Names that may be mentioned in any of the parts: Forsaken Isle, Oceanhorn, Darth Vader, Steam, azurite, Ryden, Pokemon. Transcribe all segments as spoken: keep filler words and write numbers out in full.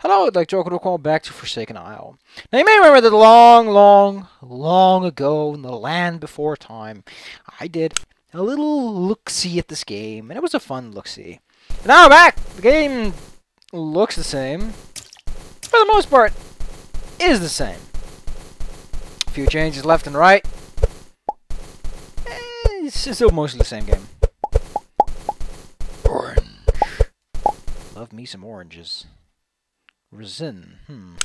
Hello, I'd like to welcome back to Forsaken Isle. Now you may remember that long, long, long ago in the land before time, I did a little look-see at this game, and it was a fun look-see. Now I'm back! The game looks the same. For the most part, it is the same. A few changes left and right. It's still mostly the same game. Orange. Love me some oranges. Resin. Hmm.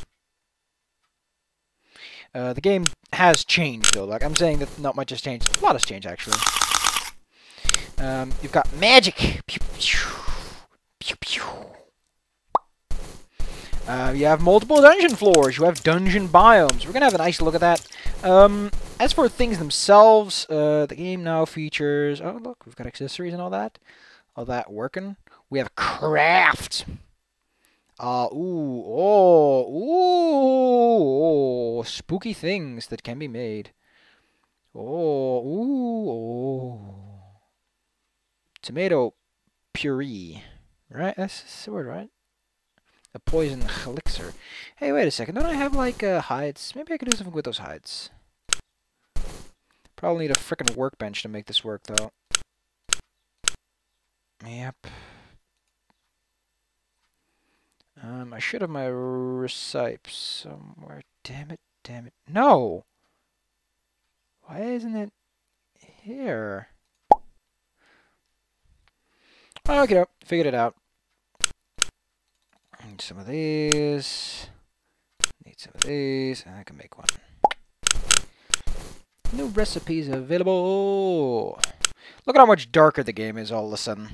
Uh, the game has changed, though. Like, I'm saying that not much has changed. A lot has changed, actually. Um, you've got magic. Pew, pew. Pew, pew. Uh, you have multiple dungeon floors. You have dungeon biomes. We're gonna have a nice look at that. Um, as for things themselves, uh, the game now features... Oh, look. We've got accessories and all that. All that working. We have craft. Uh, ooh, oh, ooh, oh, spooky things that can be made. Oh, ooh, oh. Tomato puree, right? That's the word, right? A poison elixir. Hey, wait a second. Don't I have, like, uh, hides? Maybe I could do something with those hides. Probably need a frickin' workbench to make this work, though. Yep. Um, I should have my recipe somewhere. Damn it, damn it. No! Why isn't it here? Okay, figured it out. Need some of these. Need some of these. And I can make one. New recipes available. Look at how much darker the game is all of a sudden.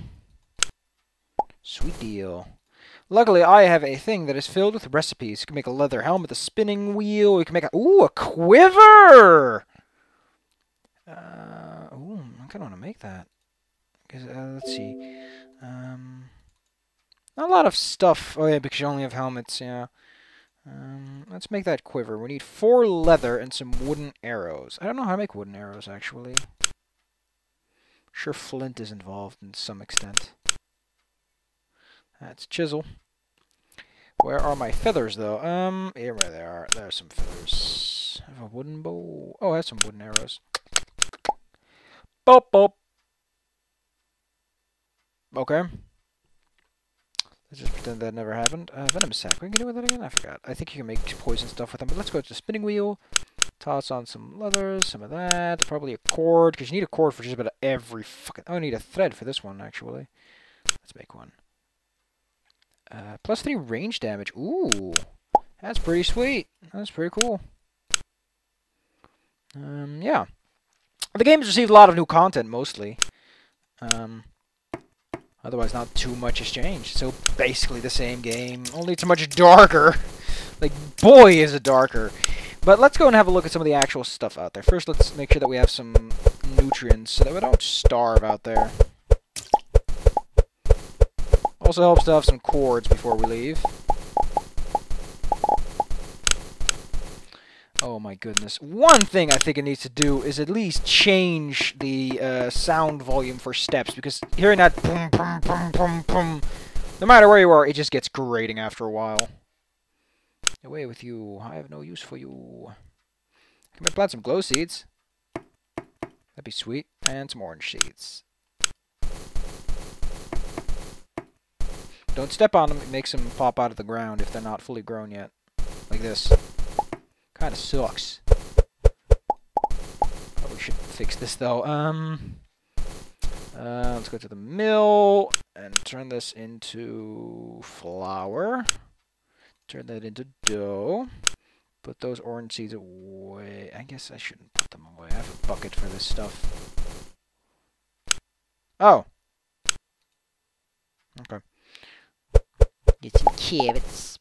Sweet deal. Luckily, I have a thing that is filled with recipes. You can make a leather helm with a spinning wheel. You can make a... Ooh, a quiver! Uh, ooh, I kind of want to make that. Cause, uh, let's see. Um, not a lot of stuff. Oh, yeah, because you only have helmets, yeah. Um, let's make that quiver. We need four leather and some wooden arrows. I don't know how to make wooden arrows, actually. I'm sure flint is involved in some extent. That's chisel. Where are my feathers, though? Um, here they are. There are some feathers. I have a wooden bow. Oh, I have some wooden arrows. Bop, bop. Okay. Let's just pretend that never happened. Uh, venom sack. What can you do with that again? I forgot. I think you can make poison stuff with them. But let's go to the spinning wheel. Toss on some leathers. Some of that. Probably a cord. Because you need a cord for just about every fucking... Oh, I need a thread for this one, actually. Let's make one. Uh, plus three range damage. Ooh, that's pretty sweet. That's pretty cool. Um, yeah, the game's received a lot of new content, mostly. Um, otherwise, not too much has changed. So basically, the same game, only it's much darker. Like, boy, is it darker. But let's go and have a look at some of the actual stuff out there. First, let's make sure that we have some nutrients so that we don't starve out there. Also helps to have some cords before we leave. Oh my goodness. One thing I think it needs to do is at least change the uh, sound volume for steps, because hearing that boom, boom, boom, boom, boom, no matter where you are, it just gets grating after a while. Away with you. I have no use for you. Can I plant some glow seeds? That'd be sweet. And some orange seeds. Don't step on them, it makes them pop out of the ground if they're not fully grown yet. Like this. Kinda sucks. Probably should fix this though. Um, uh, let's go to the mill and turn this into flour. Turn that into dough. Put those orange seeds away. I guess I shouldn't put them away. I have a bucket for this stuff. Oh! Okay. Get some carrots.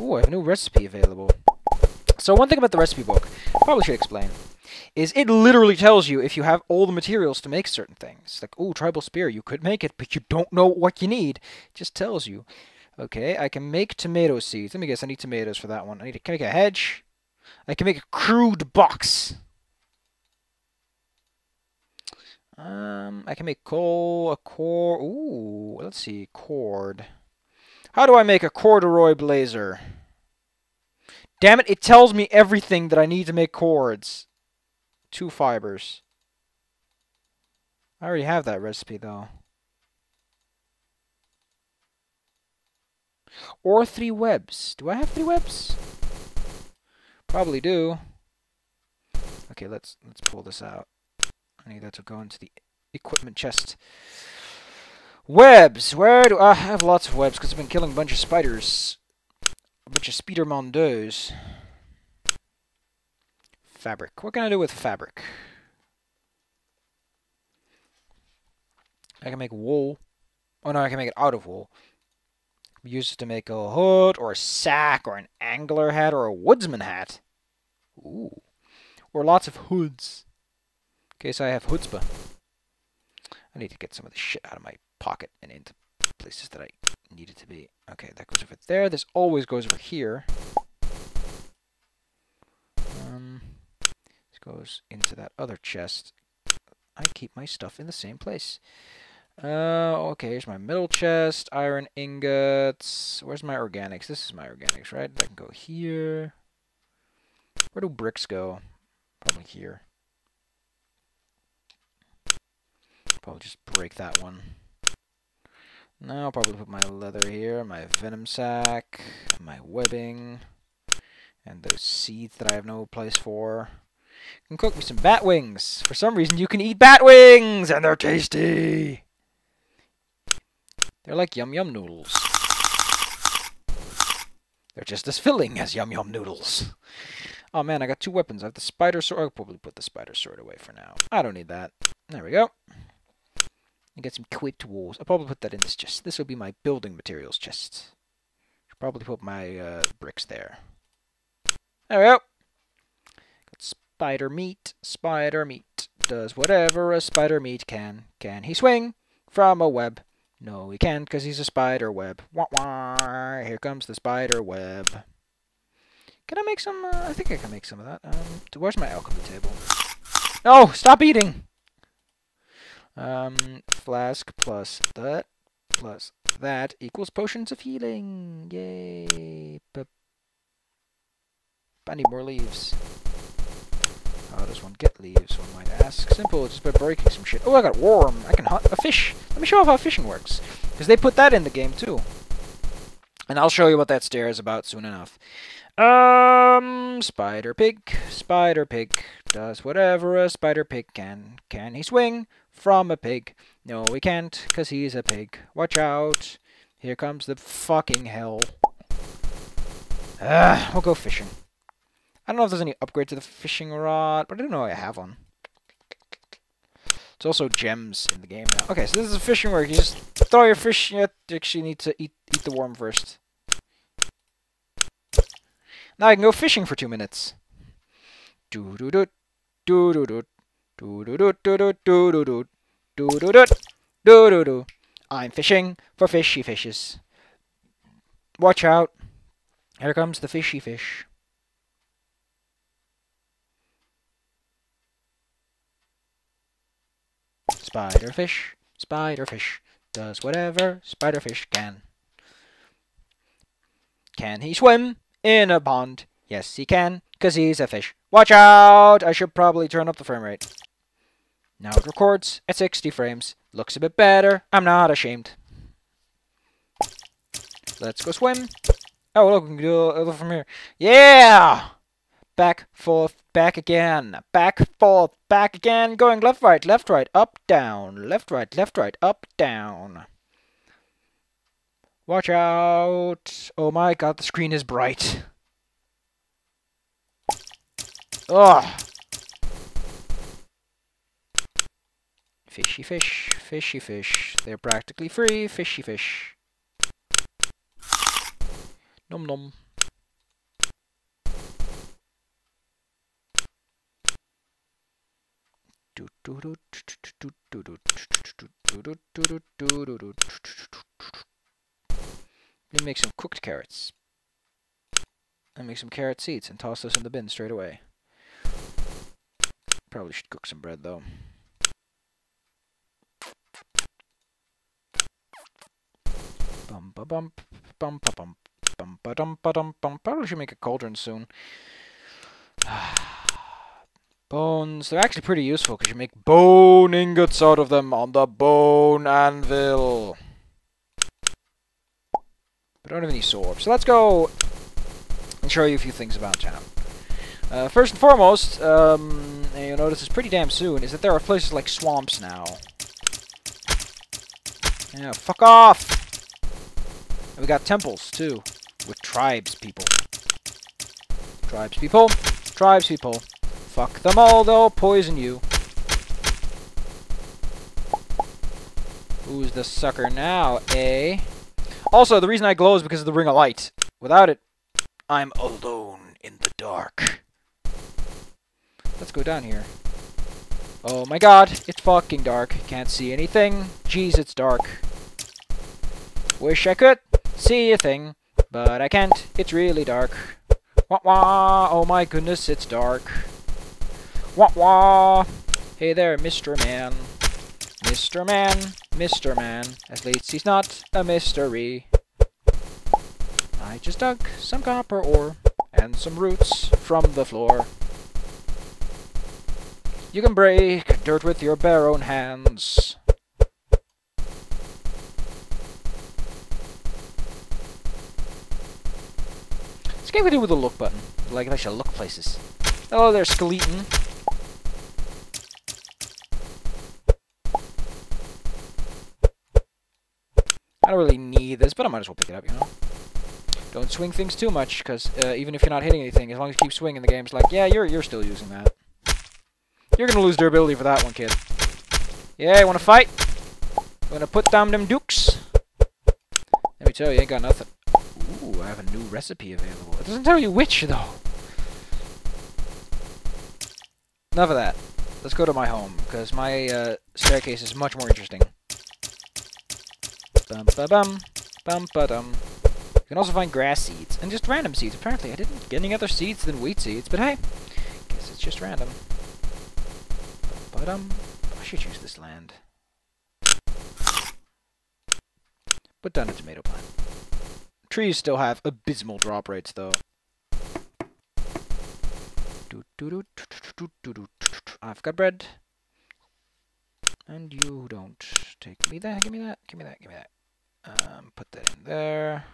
Ooh, I have a new recipe available. So one thing about the recipe book, probably should explain, is it literally tells you if you have all the materials to make certain things. Like, ooh, tribal spear, you could make it, but you don't know what you need. It just tells you. Okay, I can make tomato seeds. Let me guess, I need tomatoes for that one. I need to can make a hedge. I can make a crude box. Um, I can make coal, a core, ooh, let's see, cord. How do I make a corduroy blazer? Damn it, it tells me everything that I need to make cords. Two fibers. I already have that recipe, though. Or three webs. Do I have three webs? Probably do. Okay, let's let's pull this out. I need that to go into the equipment chest. Webs! Where do I have lots of webs? Because I've been killing a bunch of spiders. A bunch of spider-mondos. Fabric. What can I do with fabric? I can make wool. Oh no, I can make it out of wool. Use it to make a hood, or a sack, or an angler hat, or a woodsman hat. Ooh. Or lots of hoods. In case I have chutzpah. I need to get some of the shit out of my pocket and into places that I need it to be. Okay, that goes over there. This always goes over here. Um, this goes into that other chest. I keep my stuff in the same place. Uh, okay, here's my middle chest, iron ingots. Where's my organics? This is my organics, right? That can go here. Where do bricks go? Probably here. Probably just break that one. Now I'll probably put my leather here, my venom sack, my webbing, and those seeds that I have no place for. I can cook me some bat wings. For some reason, you can eat bat wings, and they're tasty. They're like yum yum noodles. They're just as filling as yum yum noodles. Oh man, I got two weapons. I have the spider sword. I'll probably put the spider sword away for now. I don't need that. There we go. And get some quipped walls. I'll probably put that in this chest. This will be my building materials chest. Should probably put my uh, bricks there. There we go. Got spider meat. Spider meat does whatever a spider meat can. Can he swing from a web? No, he can't because he's a spider web. Wah wah. Here comes the spider web. Can I make some? Uh, I think I can make some of that. Um, where's my alchemy table? No! Stop eating! Um, flask plus that plus that equals potions of healing. Yay! But I need more leaves. How does one get leaves, one might ask? Simple, just by breaking some shit. Oh, I got a worm! I can hunt a fish! Let me show off how fishing works. Because they put that in the game, too. And I'll show you what that stair is about soon enough. Um, spider pig, spider pig, does whatever a spider pig can. Can he swing from a pig? No, he can't, because he's a pig. Watch out. Here comes the fucking hell. Ah, we'll go fishing. I don't know if there's any upgrade to the fishing rod, but I don't know I have one. It's also gems in the game now. Okay, so this is a fishing work. You just throw your fish. You actually need to eat, eat the worm first. Now I can go fishing for two minutes. Do do do do do do do do do do do do do do do do do. I'm fishing for fishy fishes. Watch out! Here comes the fishy fish. Spider fish, spider fish does whatever spider fish can. Can he swim? In a pond. Yes, he can, because he's a fish. Watch out! I should probably turn up the frame rate. Now it records at sixty frames. Looks a bit better. I'm not ashamed. Let's go swim. Oh, look, we can do a little from here. Yeah! Back, forth, back again. Back, forth, back again. Going left, right, left, right, up, down. Left, right, left, right, up, down. Watch out! Oh my god, the screen is bright. Ugh! Fishy fish, fishy fish. They're practically free, fishy fish. Nom nom. Do do do do do do do do do do. Let me make some cooked carrots. And make some carrot seeds and toss those in the bin straight away. Probably should cook some bread though. Bump, bump, bum ba bum bum ba dum ba dum bum. Probably should make a cauldron soon. Bones. They're actually pretty useful because you make bone ingots out of them on the bone anvil. But I don't have any swords. So let's go and show you a few things about Jam. Uh, first and foremost, um, and you'll notice this pretty damn soon, is that there are places like swamps now. Yeah, fuck off! And we got temples, too. With tribes, people. Tribes, people. Tribes, people. Fuck them all, they'll poison you. Who's the sucker now, eh? Also, the reason I glow is because of the ring of light. Without it, I'm alone in the dark. Let's go down here. Oh my god, it's fucking dark. Can't see anything. Jeez, it's dark. Wish I could see a thing, but I can't. It's really dark. Wah wah, oh my goodness, it's dark. Wah wah! Hey there, Mister Man. Mister Man, Mister Man, as Lacey's not a mystery. I just dug some copper ore and some roots from the floor. You can break dirt with your bare own hands. Let's get what I do with the look button. Like I shall look places. Hello there, skeleton. I don't really need this, but I might as well pick it up, you know? Don't swing things too much, because uh, even if you're not hitting anything, as long as you keep swinging, the game's like, yeah, you're you're still using that. You're going to lose durability for that one, kid. Yeah, you want to fight? You want to put down them dukes? Let me tell you, you ain't got nothing. Ooh, I have a new recipe available. It doesn't tell you which, though. Enough of that. Let's go to my home, because my uh, staircase is much more interesting. Bum ba bum, bum ba dum. You can also find grass seeds and just random seeds. Apparently, I didn't get any other seeds than wheat seeds, but hey, guess it's just random. Bum ba dum. I should use this land. Put down a tomato plant. Trees still have abysmal drop rates, though. I've got bread, and you don't. Take me that. Give me that. Give me that. Give me that. Um, put that in there.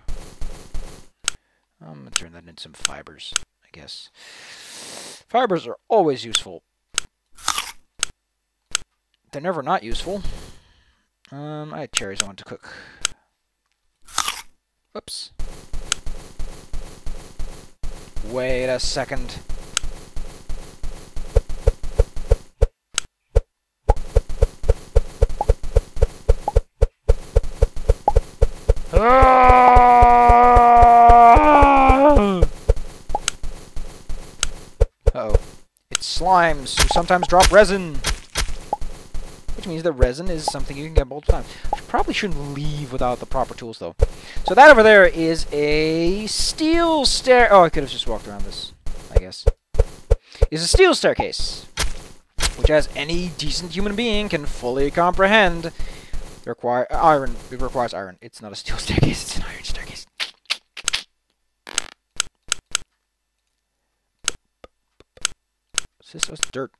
I'm gonna turn that into some fibers, I guess. Fibers are always useful. They're never not useful. Um, I had cherries I wanted to cook. Whoops. Wait a second. Uh-oh. It's slimes who sometimes drop resin. Which means that resin is something you can get multiple times. I probably shouldn't leave without the proper tools, though. So that over there is a steel stair... Oh, I could have just walked around this, I guess. It's a steel staircase, which as any decent human being can fully comprehend... Require iron. It requires iron. It's not a steel staircase. It's an iron staircase. What's this? What's dirt?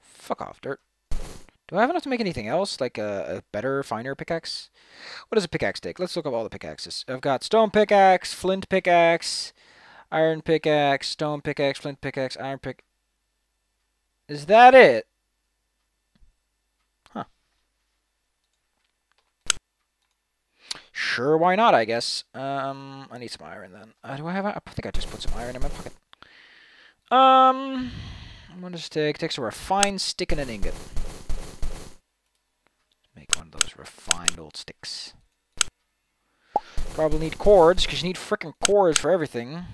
Fuck off, dirt. Do I have enough to make anything else? Like a, a better, finer pickaxe? What does a pickaxe take? Let's look up all the pickaxes. I've got stone pickaxe, flint pickaxe, iron pickaxe, stone pickaxe, flint pickaxe, iron pick. Is that it? Sure, why not, I guess. Um, I need some iron, then. Uh, do I have iron? I think I just put some iron in my pocket. Um, I'm gonna just take, take some refined stick and an ingot. Make one of those refined old sticks. Probably need cords, because you need frickin' cords for everything.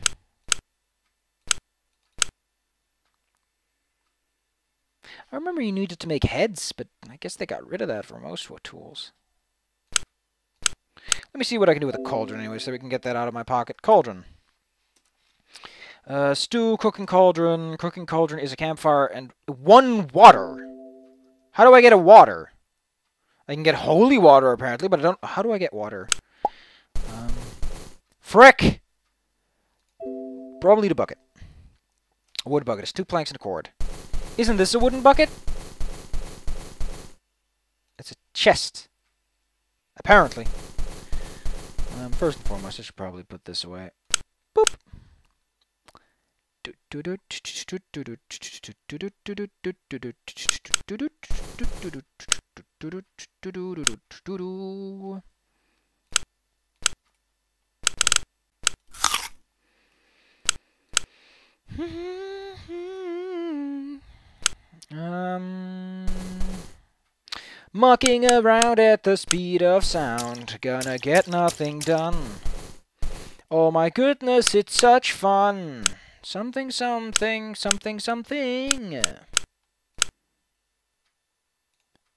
I remember you needed to make heads, but I guess they got rid of that for most tools. Let me see what I can do with a cauldron anyway, so we can get that out of my pocket. Cauldron. Uh, stew, cooking cauldron. Cooking cauldron is a campfire and one water. How do I get a water? I can get holy water, apparently, but I don't... How do I get water? Um, Frick! Probably the bucket. A wood bucket. It's two planks and a cord. Isn't this a wooden bucket? It's a chest. Apparently. Um, first and foremost, I should probably put this away. Boop! um, mucking around at the speed of sound, gonna get nothing done. Oh my goodness, it's such fun. Something, something, something, something.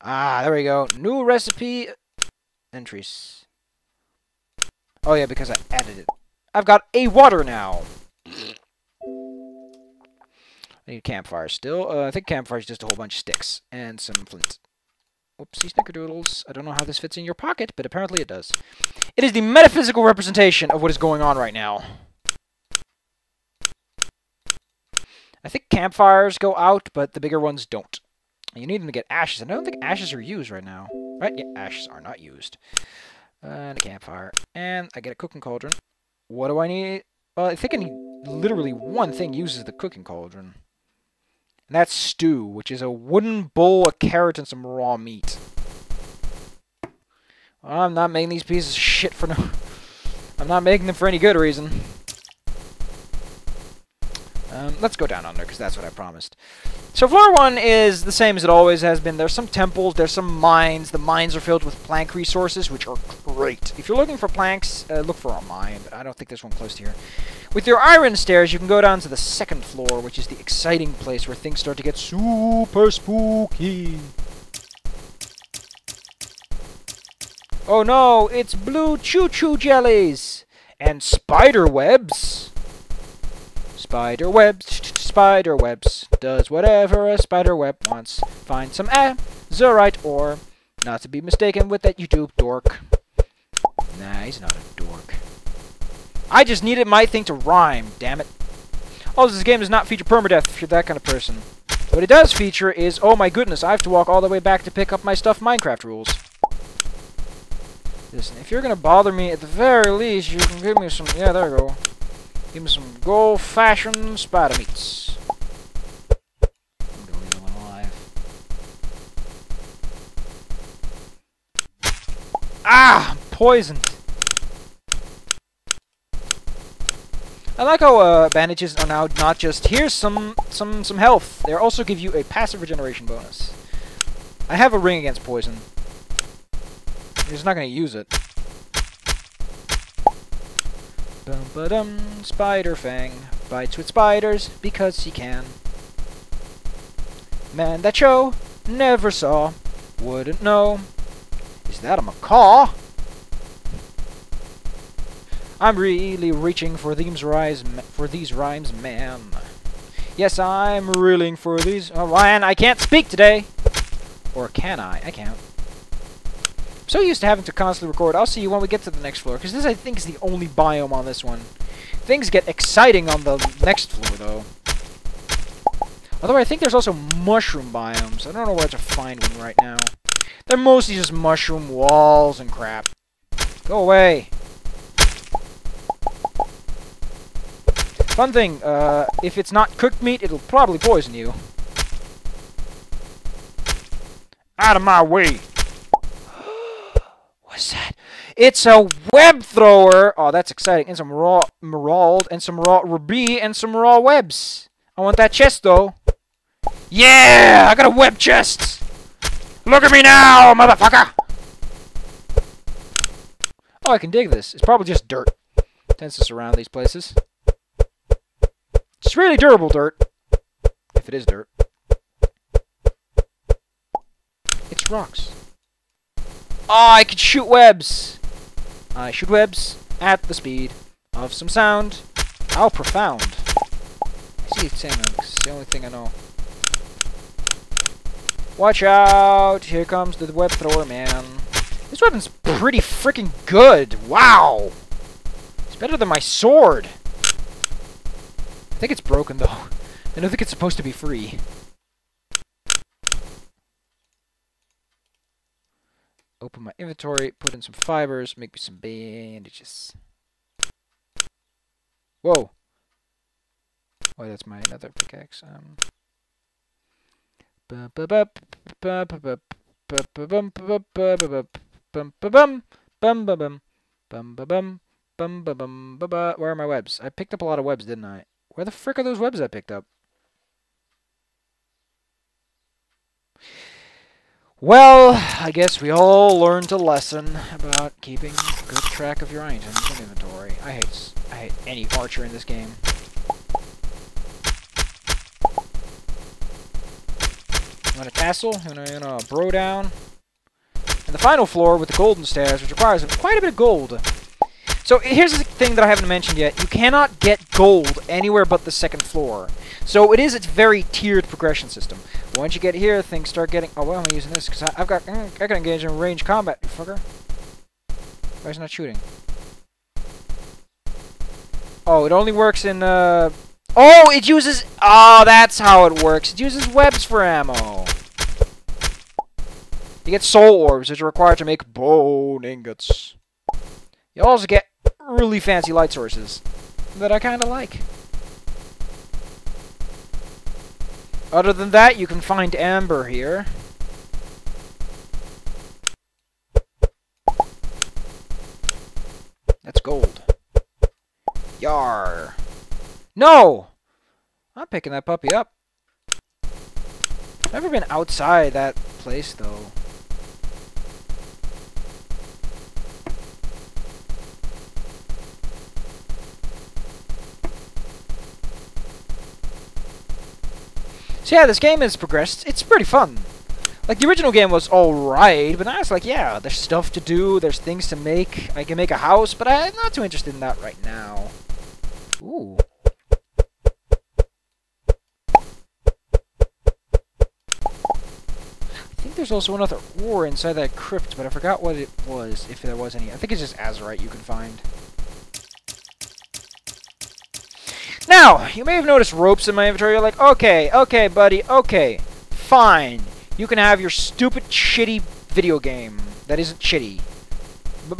Ah, there we go. New recipe entries. Oh yeah, because I added it. I've got a water now. I need a campfire still. Uh, I think campfire is just a whole bunch of sticks and some flint. Whoopsie snickerdoodles. I don't know how this fits in your pocket, but apparently it does. It is the metaphysical representation of what is going on right now. I think campfires go out, but the bigger ones don't. You need them to get ashes, and I don't think ashes are used right now. Right? Yeah, ashes are not used. And a campfire. And I get a cooking cauldron. What do I need? Well, I think I need literally one thing uses the cooking cauldron. And that's stew, which is a wooden bowl, a carrot, and some raw meat. Well, I'm not making these pieces of shit for no... I'm not making them for any good reason. Um, let's go down under, because that's what I promised. So floor one is the same as it always has been. There's some temples, there's some mines. The mines are filled with plank resources, which are great. If you're looking for planks, uh, look for a mine, but I don't think there's one close to here. With your iron stairs, you can go down to the second floor, which is the exciting place where things start to get super spooky. Oh no, it's blue choo-choo jellies! And spider webs! Spider webs, spider webs, does whatever a spider web wants. Find some azurite ore, not to be mistaken with that YouTube dork. Nah, he's not a dork. I just needed my thing to rhyme, damn it. Also, this game does not feature permadeath if you're that kind of person. What it does feature is, oh my goodness, I have to walk all the way back to pick up my stuff Minecraft rules. Listen, if you're gonna bother me, at the very least, you can give me some, yeah, there you go. Give me some good old fashioned spider meats. I'm gonna leave one alive. Ah! I'm poisoned! I like how uh, bandages are now not just here's some, some, some health. They also give you a passive regeneration bonus. I have a ring against poison. I'm just not gonna use it. Bum-ba-dum, Spider Fang bites with spiders because he can. Man that show never saw, wouldn't know. Is that a macaw? I'm really reaching for these rhymes, for these rhymes, man. Yes, I'm reeling for these. Oh, man, I can't speak today. Or can I? I can't. I'm so used to having to constantly record. I'll see you when we get to the next floor, because this, I think, is the only biome on this one. Things get exciting on the next floor, though. Although I think there's also mushroom biomes. I don't know where to find one right now. They're mostly just mushroom walls and crap. Go away. Fun thing, uh, if it's not cooked meat, it'll probably poison you. Out of my way! What's that? It's a web thrower! Oh, that's exciting. And some raw emerald, and some raw ruby, and some raw webs. I want that chest, though. Yeah! I got a web chest! Look at me now, motherfucker! Oh, I can dig this. It's probably just dirt. It tends to surround these places. It's really durable dirt. If it is dirt. It's rocks. Oh, I can shoot webs! I shoot webs at the speed of some sound. How profound. I see it's saying that, it's the only thing I know. Watch out! Here comes the web thrower, man. This weapon's pretty freaking good! Wow! It's It's better than my sword! I think it's broken, though. I don't think it's supposed to be free. Open my inventory, put in some fibers, make me some bandages. Whoa! Oh, that's my another pickaxe. Um. Where are my webs? I picked up a lot of webs, didn't I? Where the frick are those webs I picked up? Well, I guess we all learned a lesson about keeping good track of your items and inventory. I hate, I hate any archer in this game. You want a castle? You want a, a bro down? And the final floor with the golden stairs, which requires quite a bit of gold. So here's the thing that I haven't mentioned yet. You cannot get gold anywhere but the second floor. So it is a very tiered progression system. Once you get here, things start getting... Oh, why am I using this? Because I've got... I can engage in ranged combat, you fucker. Why is it not shooting? Oh, it only works in... Uh... Oh, it uses... Oh, that's how it works. It uses webs for ammo. You get soul orbs, which are required to make bone ingots. You also get really fancy light sources that I kind of like. Other than that, you can find amber here. That's gold. Yar. No! I'm picking that puppy up. I've never been outside that place, though. So yeah, this game has progressed. It's pretty fun. Like, the original game was alright, but now it's like, yeah, there's stuff to do, there's things to make. I can make a house, but I'm not too interested in that right now. Ooh. I think there's also another ore inside that crypt, but I forgot what it was, if there was any. I think it's just azurite you can find. Now, you may have noticed ropes in my inventory. You're like, okay, okay, buddy, okay, fine. You can have your stupid, shitty video game that isn't shitty. B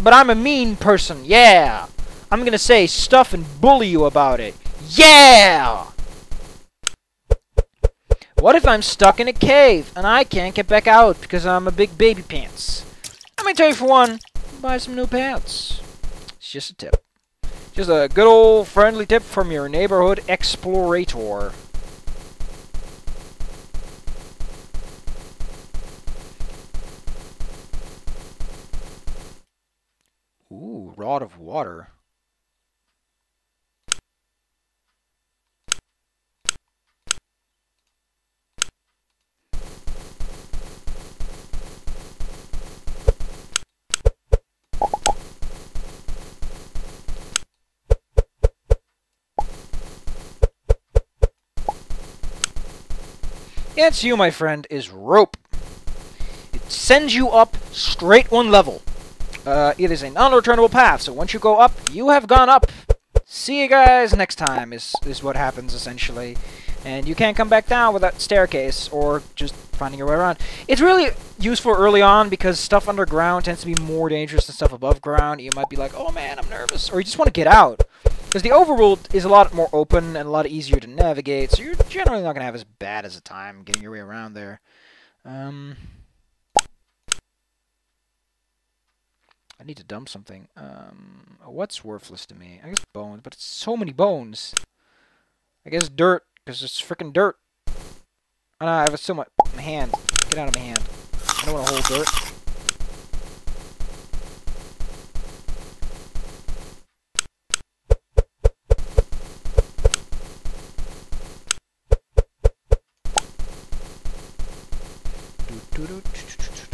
but I'm a mean person, yeah. I'm going to say stuff and bully you about it. Yeah! What if I'm stuck in a cave and I can't get back out because I'm a big baby pants? I'm going to tell you for one, buy some new pants. It's just a tip. Just a good old friendly tip from your neighborhood explorator. Ooh, rod of water. Against you, my friend, is rope. It sends you up straight one level. Uh, it is a non-returnable path, so once you go up, you have gone up. See you guys next time is, is what happens, essentially. And you can't come back down without staircase or just finding your way around. It's really useful early on because stuff underground tends to be more dangerous than stuff above ground. You might be like, oh man, I'm nervous, or you just want to get out. Because the overworld is a lot more open and a lot easier to navigate, so you're generally not going to have as bad as a time getting your way around there. Um, I need to dump something. Um, what's worthless to me? I guess bones, but it's so many bones. I guess dirt, because it's freaking dirt. Oh, no, I have so much. My hand. Get out of my hand. I don't want to hold dirt.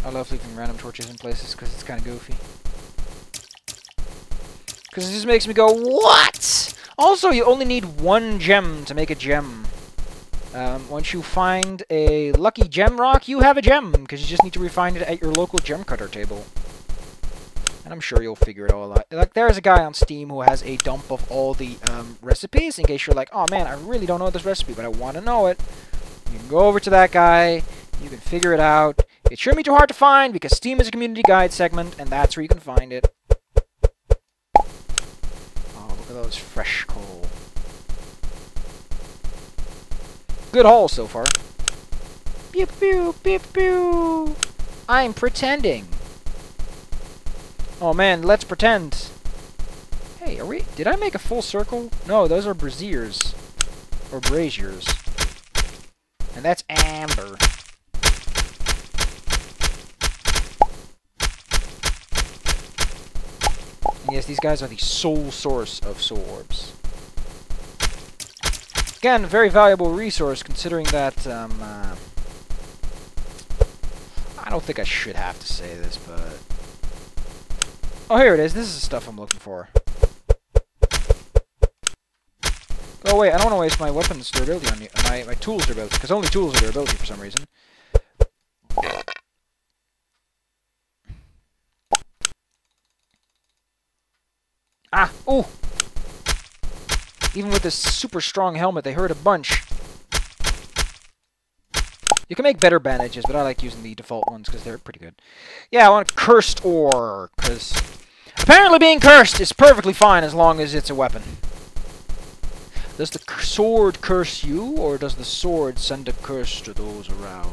I love leaving random torches in places because it's kind of goofy. Because it just makes me go, what? Also, you only need one gem to make a gem. Um, once you find a lucky gem rock, you have a gem, because you just need to refine it at your local gem cutter table. And I'm sure you'll figure it all out. Like, there is a guy on Steam who has a dump of all the um, recipes. In case you're like, oh man, I really don't know this recipe, but I want to know it. You can go over to that guy. You can figure it out. It shouldn't be too hard to find because Steam is a community guide segment, and that's where you can find it. Oh, look at those fresh coal. Good haul so far. Pew pew pew pew. I'm pretending. Oh man, let's pretend. Hey, are we? Did I make a full circle? No, those are braziers or braziers, and that's amber. And yes, these guys are the sole source of soul orbs. Again, very valuable resource considering that. Um, uh, I don't think I should have to say this, but. Oh, here it is. This is the stuff I'm looking for. Oh, wait. I don't want to waste my weapon's durability on you. My, my tools durability, because only tools are durability for some reason. Ah! Ooh! Even with this super strong helmet, they hurt a bunch. You can make better bandages, but I like using the default ones because they're pretty good. Yeah, I want cursed ore, because apparently being cursed is perfectly fine as long as it's a weapon. Does the sword curse you, or does the sword send a curse to those around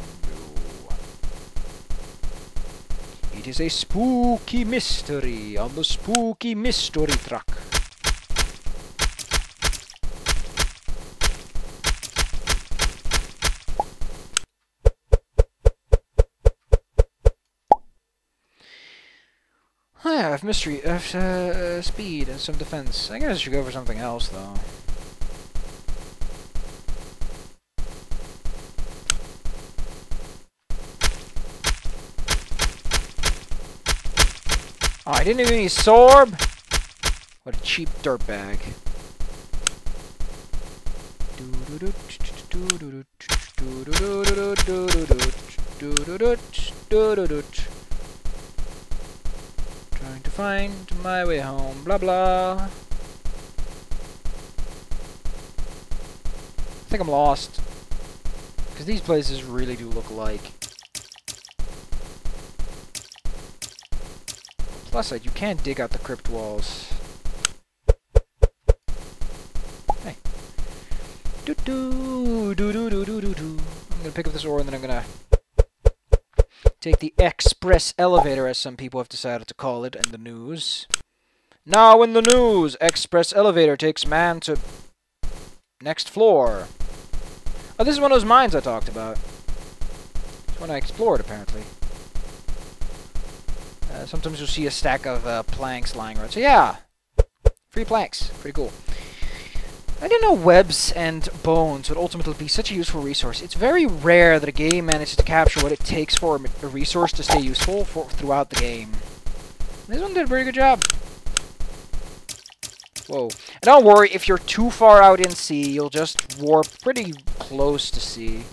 you? It is a spooky mystery on the spooky mystery truck. Oh yeah, I have mystery, I have uh, speed, and some defense. I guess I should go for something else, though. Oh, I didn't even need sorb! What a cheap dirtbag. Trying to find my way home, blah blah. I think I'm lost. Because these places really do look alike. Plus side, you can dig out the crypt walls. Hey. Doo doo doo doo doo doo doo doo. I'm gonna pick up this ore and then I'm gonna take the express elevator, as some people have decided to call it in the news. Now in the news, express elevator takes man to next floor. Oh, this is one of those mines I talked about. It's one I explored, apparently. Uh, sometimes you'll see a stack of uh, planks lying around. So yeah, free planks. Pretty cool. I didn't know webs and bones would ultimately be such a useful resource. It's very rare that a game manages to capture what it takes for a resource to stay useful for throughout the game. This one did a pretty good job. Whoa. And don't worry, if you're too far out in sea, you'll just warp pretty close to sea.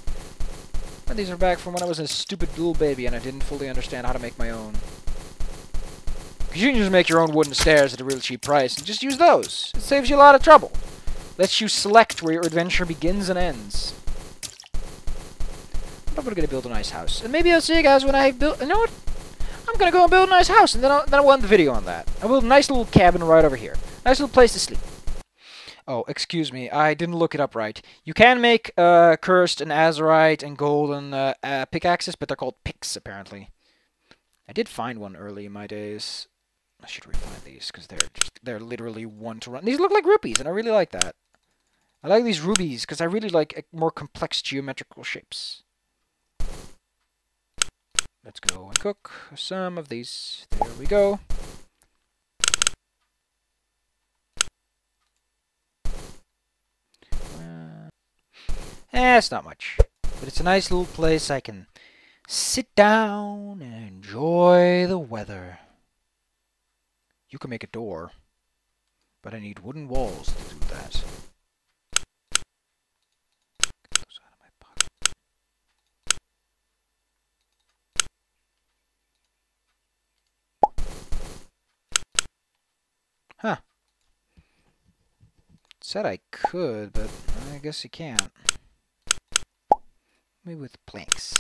And these are back from when I was a stupid little baby and I didn't fully understand how to make my own. Because you can just make your own wooden stairs at a real cheap price and just use those. It saves you a lot of trouble. Lets you select where your adventure begins and ends. I'm going to build a nice house. And maybe I'll see you guys when I build... You know what? I'm going to go and build a nice house, and then I'll, then I'll end the video on that. I'll build a nice little cabin right over here. Nice little place to sleep. Oh, excuse me. I didn't look it up right. You can make uh, cursed and azurite and golden uh, uh, pickaxes, but they're called picks, apparently. I did find one early in my days. I should refine these, because they're, they're literally one to run. These look like rupees, and I really like that. I like these rubies, because I really like more complex geometrical shapes. Let's go and cook some of these. There we go. Uh, eh, it's not much. But it's a nice little place I can sit down and enjoy the weather. You can make a door, but I need wooden walls to do that. Said I could, but I guess you can't. Maybe with planks.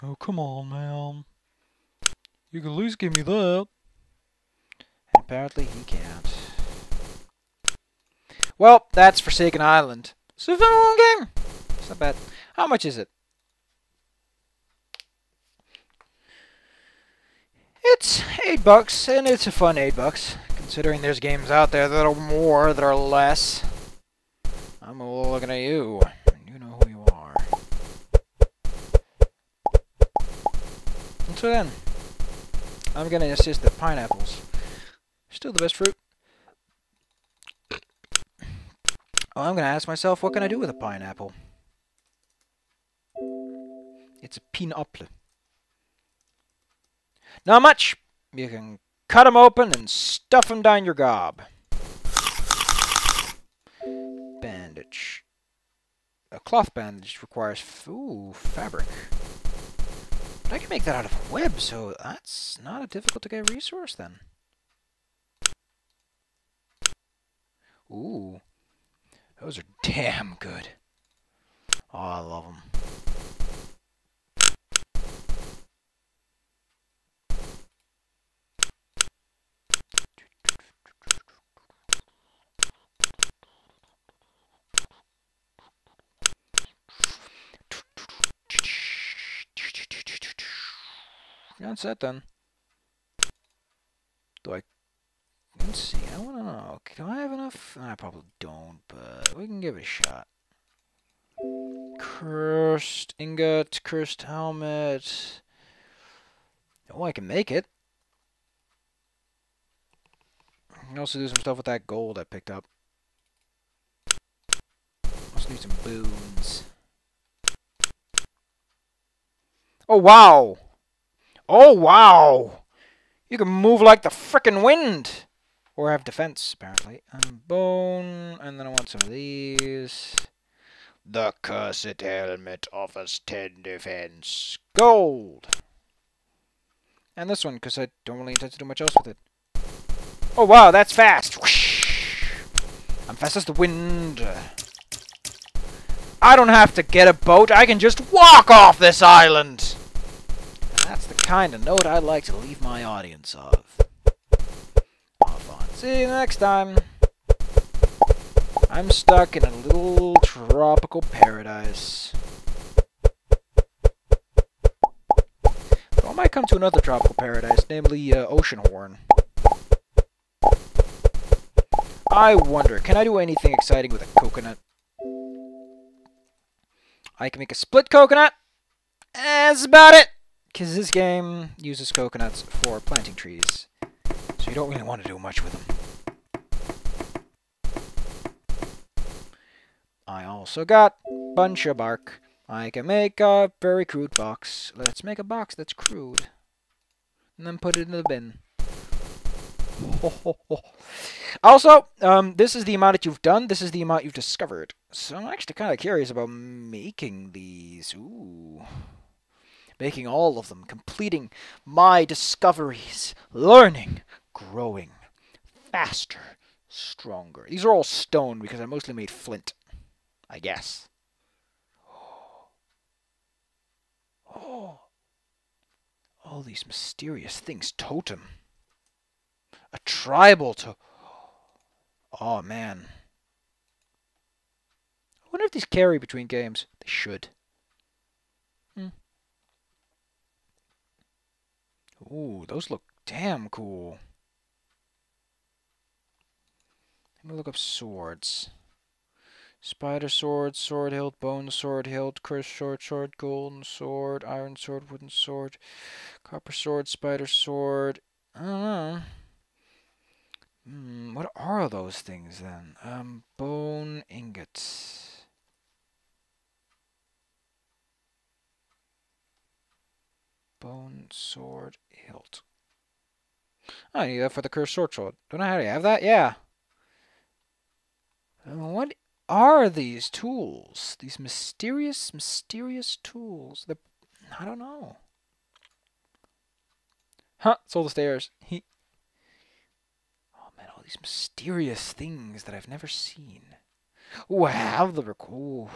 Oh, come on, man. You can at least give me that. And apparently he can't. Well, that's Forsaken Island. It's a fun little game. It's not bad. How much is it? It's eight bucks, and it's a fun eight bucks. Considering there's games out there that are more, that are less. I'm looking at you. You know who you are. And so then, I'm gonna insist that pineapples are still the best fruit. Well, I'm gonna ask myself, what can I do with a pineapple? It's a pineapple. Not much. You can cut them open and stuff them down your gob. Bandage. A cloth bandage requires f ooh, fabric. But I can make that out of a web, so that's not a difficult to get resource then. Ooh. Those are damn good. Oh, I love them. That's it then. Do I... Let's see, I wanna know. Do I have enough? I probably don't, but we can give it a shot. Cursed ingot, cursed helmet. Oh, I can make it. I can also do some stuff with that gold I picked up. Also need some boons. Oh, wow! Oh, wow! You can move like the frickin' wind! Or have defense, apparently. Um, bone, and then I want some of these. The cursed helmet offers ten defense. Gold! And this one, because I don't really intend to do much else with it. Oh, wow, that's fast! Whoosh. I'm fast as the wind. I don't have to get a boat, I can just walk off this island! That's the kind of note I like to leave my audience of. See you next time. I'm stuck in a little tropical paradise. Well, I might come to another tropical paradise, namely uh, Oceanhorn. I wonder, can I do anything exciting with a coconut? I can make a split coconut. That's about it. Because this game uses coconuts for planting trees, so you don't really want to do much with them. I also got a bunch of bark. I can make a very crude box. Let's make a box that's crude. And then put it in the bin. Also, um, this is the amount that you've done. This is the amount you've discovered. So I'm actually kind of curious about making these. Ooh. Making all of them, completing my discoveries, learning, growing, faster, stronger. These are all stone because I mostly made flint, I guess. Oh, all these mysterious things. Totem. A tribal to... Oh, man. I wonder if these carry between games. They should. Hmm. Ooh, those look damn cool. Let me look up swords. Spider sword, sword hilt, bone sword hilt, cursed sword, sword, golden sword, iron sword, wooden sword, copper sword, spider sword. I don't know. Hmm, what are those things then? Um, bone ingots. Bone sword hilt. Oh, I need that for the cursed sword sword. Don't know how to have that? Yeah. What are these tools? These mysterious, mysterious tools. The I don't know. Huh, it's all the stairs. He. Oh man, all these mysterious things that I've never seen. Wow, the recall.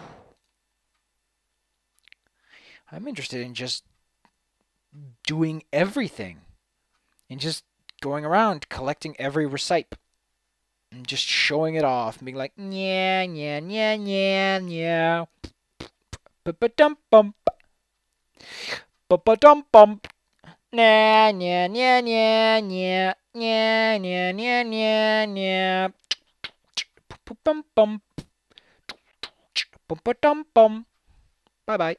I'm interested in just doing everything. And just going around collecting every recipe. And just showing it off and being like, yeah, yeah, yeah, yeah, yeah. Ba-ba-dump bump. Ba-ba-dump bump. Nah, nah, nah, nah, nah, nah, nah, nah, nah, nah. Bum bum bum. Bum bum bum. Bye bye.